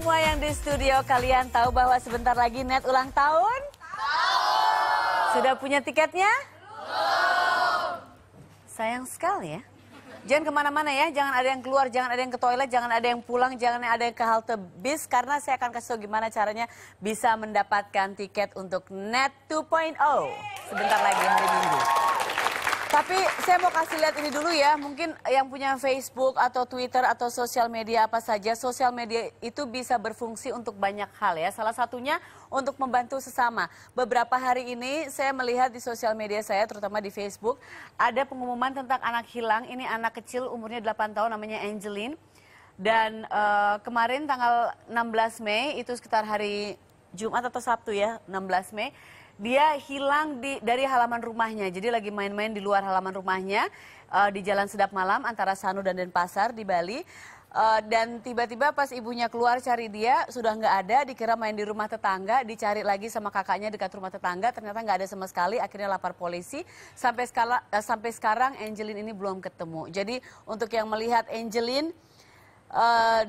semua yang di studio, kalian tahu bahwa sebentar lagi Net ulang tahun? Tahu. Sudah punya tiketnya? Belum. Sayang sekali ya. Jangan kemana-mana ya, jangan ada yang keluar, jangan ada yang ke toilet, jangan ada yang pulang, jangan ada yang ke halte bis. Karena saya akan kasih tau gimana caranya bisa mendapatkan tiket untuk Net 2.0. Sebentar lagi hari Minggu. Tapi saya mau kasih lihat ini dulu ya, mungkin yang punya Facebook atau Twitter atau sosial media apa saja. Sosial media itu bisa berfungsi untuk banyak hal ya, salah satunya untuk membantu sesama. Beberapa hari ini saya melihat di sosial media saya, terutama di Facebook, ada pengumuman tentang anak hilang. Ini anak kecil umurnya 8 tahun namanya Angeline. Dan kemarin tanggal 16 Mei, itu sekitar hari Jumat atau Sabtu ya, 16 Mei. Dia hilang dari halaman rumahnya, jadi lagi main-main di luar halaman rumahnya di Jalan Sedap Malam antara Sanur dan Denpasar di Bali. Dan tiba-tiba pas ibunya keluar cari dia, sudah nggak ada, dikira main di rumah tetangga, dicari lagi sama kakaknya dekat rumah tetangga, ternyata nggak ada sama sekali, akhirnya lapor polisi. Sampai sekarang Angeline ini belum ketemu. Jadi untuk yang melihat Angeline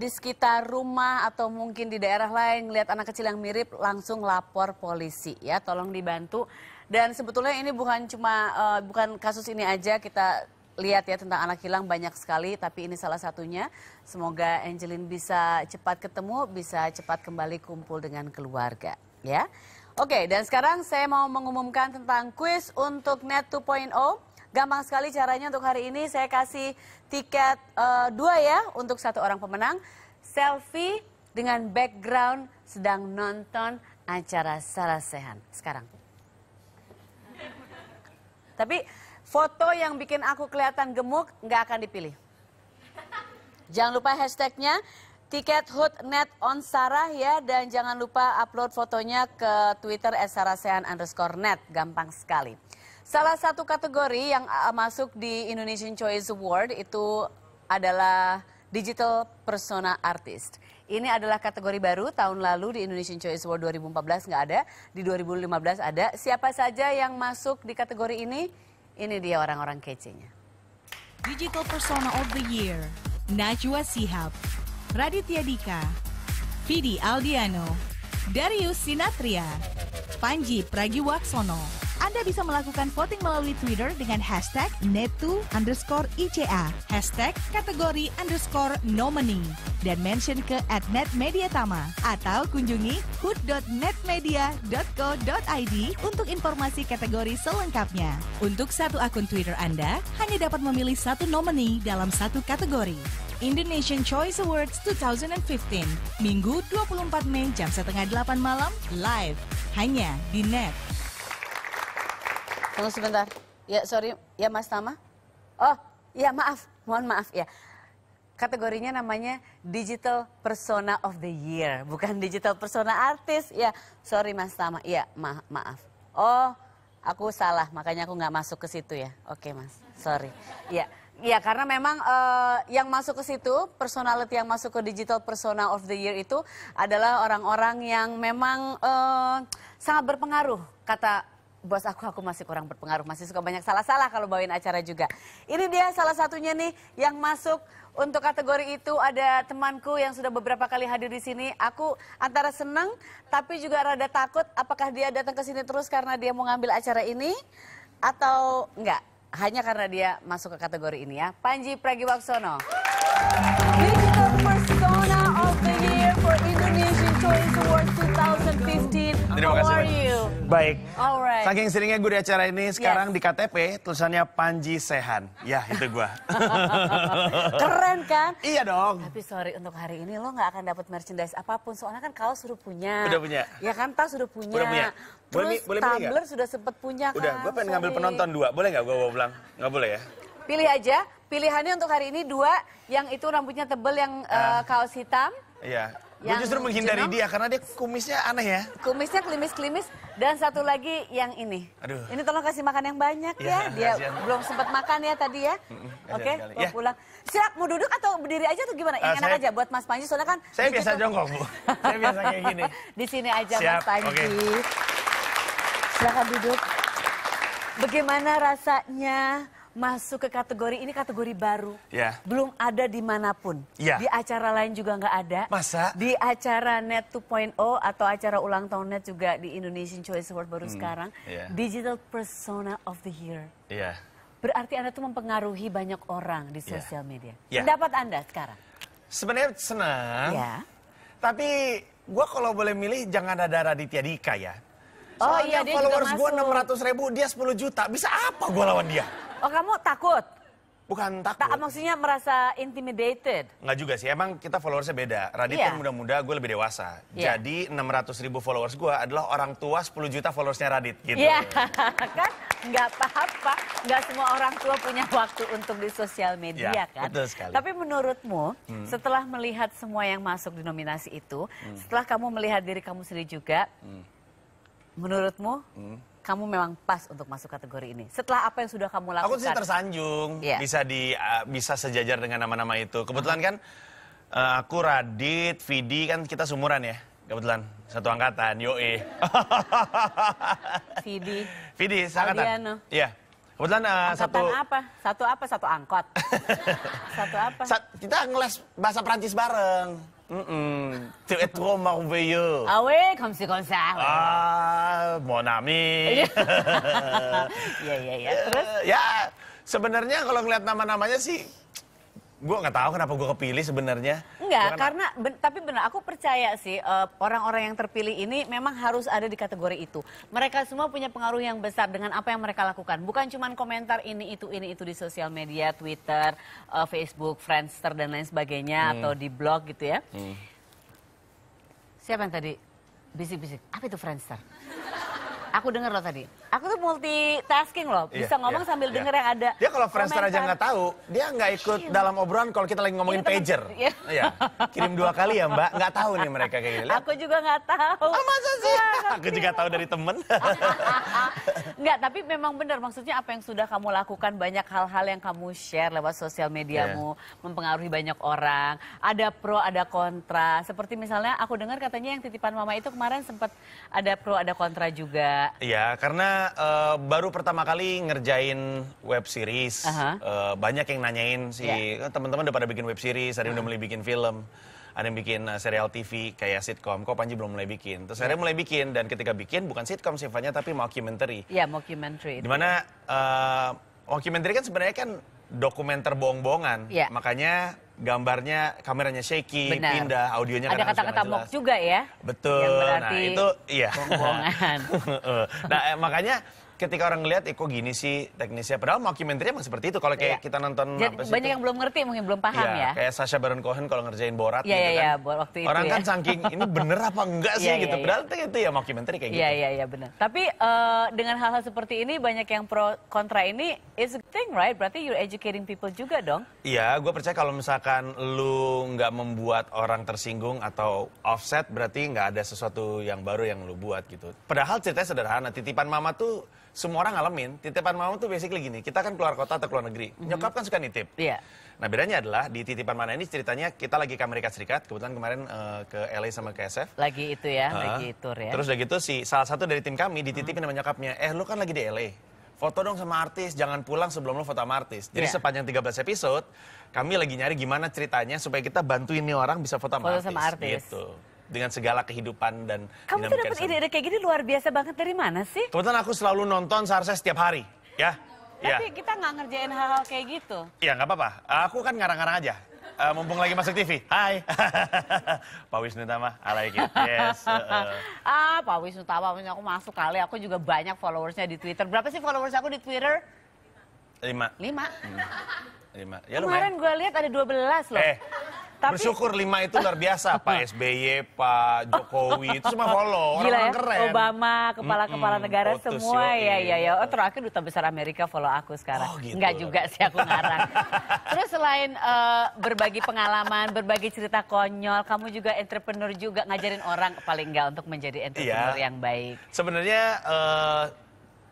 di sekitar rumah atau mungkin di daerah lain ngelihat anak kecil yang mirip, langsung lapor polisi ya, tolong dibantu. Dan sebetulnya ini bukan cuma bukan kasus ini aja kita lihat ya tentang anak hilang, banyak sekali, tapi ini salah satunya. Semoga Angeline bisa cepat ketemu, bisa cepat kembali kumpul dengan keluarga ya. Oke, dan sekarang saya mau mengumumkan tentang kuis untuk Net 2.0. Gampang sekali caranya untuk hari ini. Saya kasih tiket 2 ya untuk 1 orang pemenang. Selfie dengan background sedang nonton acara Sarah Sechan sekarang. Tapi foto yang bikin aku kelihatan gemuk nggak akan dipilih. Jangan lupa hashtagnya tiket Net on Sarah ya. Dan jangan lupa upload fotonya ke Twitter @sarahsechan_net. Gampang sekali. Salah satu kategori yang masuk di Indonesian Choice Award itu adalah Digital Persona Artist. Ini adalah kategori baru, tahun lalu di Indonesian Choice Award 2014 nggak ada, di 2015 ada. Siapa saja yang masuk di kategori ini dia orang-orang kecenya. Digital Persona of the Year, Najwa Sihab, Raditya Dika, Fidi Aldiano, Darius Sinatria, Panji Pragiwaksono. Anda bisa melakukan voting melalui Twitter dengan hashtag net2_ICA, hashtag kategori_nominee, dan mention ke @netmediatama atau kunjungi hood.netmedia.co.id untuk informasi kategori selengkapnya. Untuk satu akun Twitter Anda, hanya dapat memilih satu nominee dalam satu kategori. Indonesian Choice Awards 2015, Minggu 24 Mei jam 7:30 malam, live, hanya di Net. Tunggu sebentar, ya sorry, ya Mas Tama. Oh, ya maaf, mohon maaf ya. Kategorinya namanya Digital Persona of the Year, bukan Digital Persona Artist. Ya, sorry Mas Tama, ya maaf. Oh, aku salah, makanya aku nggak masuk ke situ ya. Oke Mas, sorry. Ya karena memang yang masuk ke situ, personality yang masuk ke Digital Persona of the Year itu adalah orang-orang yang memang sangat berpengaruh, kata bos aku masih kurang berpengaruh, masih suka banyak salah-salah kalau bawain acara juga. Ini dia salah satunya nih yang masuk untuk kategori itu. Ada temanku yang sudah beberapa kali hadir di sini. Aku antara senang tapi juga rada takut, apakah dia datang ke sini terus karena dia mau ngambil acara ini atau enggak. Hanya karena dia masuk ke kategori ini ya. Panji Pragiwaksono. Digital Persona of the Year for Indonesian Choice Award 2015. Terima kasih. How are you? Baik. Alright. Saking seringnya gue di acara ini, sekarang di KTP tulisannya Panji Sechan. Ya, itu gue. Keren kan? Iya dong. Tapi sorry, untuk hari ini lo gak akan dapat merchandise apapun. Soalnya kan kaos sudah punya. Udah punya. Ya kan, tas sudah punya. Udah punya. Terus boleh tumbler sudah sempet punya kan? Udah, gue pengen ngambil penonton 2. Boleh gak gue bawa pulang? Gak boleh ya? Pilih aja. Pilihannya untuk hari ini 2. Yang itu rambutnya tebel, yang kaos hitam. Iya. Gue justru menghindari dia karena dia kumisnya aneh ya. Kumisnya klimis-klimis. Dan satu lagi yang ini. Aduh. Ini tolong kasih makan yang banyak ya. Dia belum sempat makan ya tadi ya. Oke, mau pulang. Siap, mau duduk atau berdiri aja atau gimana? Yang enak aja buat Mas Panji, soalnya kan. Saya biasa jongkok, Bu. Saya biasa kayak gini. Di sini aja Mas Panji. Okay. Silakan duduk. Bagaimana rasanya masuk ke kategori ini, kategori baru, yeah, belum ada dimanapun, yeah, di acara lain juga nggak ada. Masa? Di acara Net 2.0 atau acara ulang tahun Net juga di Indonesian Choice Award baru sekarang, yeah, Digital Persona of the Year. Yeah. Berarti Anda tuh mempengaruhi banyak orang di sosial, yeah, media. Yeah. Pendapat Anda sekarang? Sebenarnya senang, yeah, tapi gue kalau boleh milih jangan ada Raditya Dika ya. Soalnya oh iya, dia followers gue 600.000, dia 10 juta. Bisa apa gue lawan dia? Oh, kamu takut? Bukan takut. Maksudnya merasa intimidated? Nggak juga sih, emang kita followersnya beda. Radit kan muda-muda, gue lebih dewasa. Yeah. Jadi 600.000 followers gue adalah orang tua 10 juta followersnya Radit. Gitu. Iya, kan nggak apa-apa. Nggak semua orang tua punya waktu untuk di sosial media, yeah, kan? Betul sekali. Tapi menurutmu, setelah melihat semua yang masuk di nominasi itu, setelah kamu melihat diri kamu sendiri juga, menurutmu, kamu memang pas untuk masuk kategori ini. Setelah apa yang sudah kamu lakukan? Aku sih tersanjung, yeah, bisa sejajar dengan nama-nama itu. Kebetulan kan aku Radit, Fidi kan kita seumuran ya. Kebetulan satu angkatan, yoi. Fidi. Fidi seangkatan. Iya. Kebetulan angkatan apa? Satu angkot. Satu apa? Kita ngeles bahasa Prancis bareng. Tu es trop merveilleux. Ah oui, comme ça. Ah, mon ami. Ya. Terus? Ya, sebenarnya kalau ngeliat nama-namanya sih, gue nggak tahu kenapa gue kepilih sebenarnya. Enggak, karena tapi benar, aku percaya sih orang-orang yang terpilih ini memang harus ada di kategori itu. Mereka semua punya pengaruh yang besar dengan apa yang mereka lakukan. Bukan cuma komentar ini itu di sosial media, Twitter, Facebook, Friendster dan lain sebagainya, atau di blog gitu ya. Siapa yang tadi bisik-bisik? Apa itu Friendster? Aku denger loh tadi. Aku tuh multitasking loh. Bisa ngomong sambil denger yang ada. Dia kalau Friendster aja nggak tahu, dia nggak ikut dalam obrolan kalau kita lagi ngomongin pager. Iya. Yeah. Kirim 2 kali ya Mbak, nggak tahu nih mereka kayak gini. Aku juga nggak tahu. Oh, masa sih? Aku juga tahu dari temen. Nggak, tapi memang benar. Maksudnya apa yang sudah kamu lakukan, banyak hal-hal yang kamu share lewat sosial mediamu, mempengaruhi banyak orang. Ada pro, ada kontra. Seperti misalnya aku dengar katanya yang titipan mama itu kemarin sempat ada pro, ada kontra juga. Iya, karena baru pertama kali ngerjain web series, banyak yang nanyain sih, teman-teman udah pada bikin web series, ada yang udah mulai bikin film, ada yang bikin serial TV kayak sitcom, kok Panji belum mulai bikin. Terus akhirnya mulai bikin, dan ketika bikin bukan sitcom sifatnya tapi mockumentary. Iya, mockumentary. Dimana mockumentary kan sebenarnya kan dokumenter bohong-bohongan, makanya gambarnya, kameranya shaky, pindah, audionya ada kata-kata mok juga ya. Betul. Yang berarti nah, itu iya. Bohong-bohongan. Nah, makanya ketika orang ngelihat kok gini sih teknisnya, padahal mockumentary emang seperti itu. Kalau kayak kita nonton jadi, banyak yang belum ngerti, mungkin belum paham ya. Kayak Sasha Baron Cohen kalau ngerjain Borat gitu kan. Waktu itu, orang kan saking ini bener apa enggak sih gitu. Padahal itu ya mockumentary kayak gitu. Iya benar. Tapi dengan hal-hal seperti ini banyak yang pro kontra ini, it's a thing right? Berarti you're educating people juga dong. Iya, gue percaya kalau misalkan lu nggak membuat orang tersinggung atau offset, berarti nggak ada sesuatu yang baru yang lu buat gitu. Padahal ceritanya sederhana, titipan mama tuh semua orang ngalamin. Titipan mama tuh basically gini, kita kan keluar kota atau keluar negeri, nyokap kan suka nitip. Nah bedanya adalah di titipan mana ini ceritanya kita lagi ke Amerika Serikat, kebetulan kemarin ke LA sama ke SF. Lagi itu ya, lagi tour ya. Terus udah gitu si salah satu dari tim kami dititipin sama nyokapnya, lu kan lagi di LA, foto dong sama artis, jangan pulang sebelum lu foto sama artis. Jadi sepanjang 13 episode, kami lagi nyari gimana ceritanya supaya kita bantuin nih orang bisa foto sama artis. Gitu. Dengan segala kehidupan dan kamu tuh dapat ide-ide kayak gini luar biasa banget dari mana sih? Kebetulan aku selalu nonton seharusnya setiap hari, ya. Tapi kita nggak ngerjain hal-hal kayak gitu. Iya nggak apa-apa. Aku kan ngarang-ngarang aja. Mumpung lagi masuk TV. Hai, Pak Wishnutama, I like it. Yes. Pak Wishnutama, aku masuk kali. Aku juga banyak followersnya di Twitter. Berapa sih followers aku di Twitter? 5. 5. Ya, kemarin gue lihat ada 12 loh. Tapi bersyukur 5 itu luar biasa, Pak SBY, Pak Jokowi, itu semua follow, orang-orang keren. Obama, kepala-kepala negara semua, ya. Oh terakhir Duta Besar Amerika follow aku sekarang. Enggak juga sih, aku ngarang. Terus selain berbagi pengalaman, berbagi cerita konyol, kamu juga entrepreneur juga, ngajarin orang paling enggak untuk menjadi entrepreneur yang baik. Sebenarnya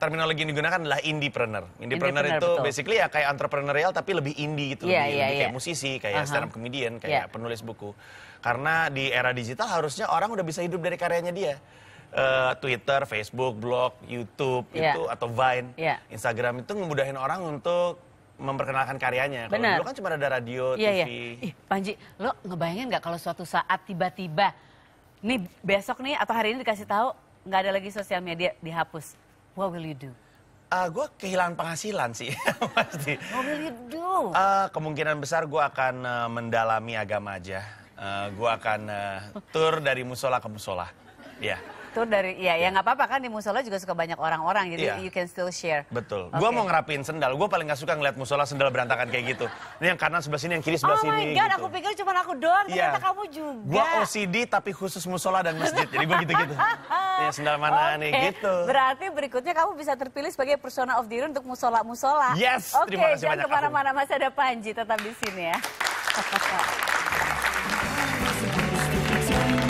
terminologi yang digunakan adalah Indiepreneur. Indiepreneur itu basically ya kayak entrepreneurial tapi lebih indie gitu. Lebih kayak musisi, kayak stand up comedian, kayak penulis buku. Karena di era digital harusnya orang udah bisa hidup dari karyanya dia. Twitter, Facebook, blog, YouTube itu atau Vine, Instagram itu ngemudahin orang untuk memperkenalkan karyanya. Kalau dulu kan cuma ada radio, TV. Ih, Panji, lo ngebayangin nggak kalau suatu saat tiba-tiba, nih besok nih atau hari ini dikasih tahu nggak ada lagi sosial media, dihapus. What will you do? Gue kehilangan penghasilan sih, pasti. What will you do? Kemungkinan besar gue akan mendalami agama aja. Gue akan tur dari musola ke musola. Iya. Yeah. Tur dari, ya nggak apa-apa kan di musola juga suka banyak orang-orang, jadi you can still share. Betul. Okay. Gue mau ngerapiin sendal. Gue paling nggak suka ngeliat musola sendal berantakan kayak gitu. Ini yang kanan sebelah sini, yang kiri sebelah sini. Oh my god, gitu. Aku pikir cuma aku doang, ternyata kamu juga. Gue OCD tapi khusus musola dan masjid. Jadi gue gitu-gitu. Ya sendal mana nih gitu. Berarti berikutnya kamu bisa terpilih sebagai persona of the year untuk musola-musola. Yes. Oke, terima kasih banyak. Jangan kemana-mana, masih ada Panji tetap di sini ya.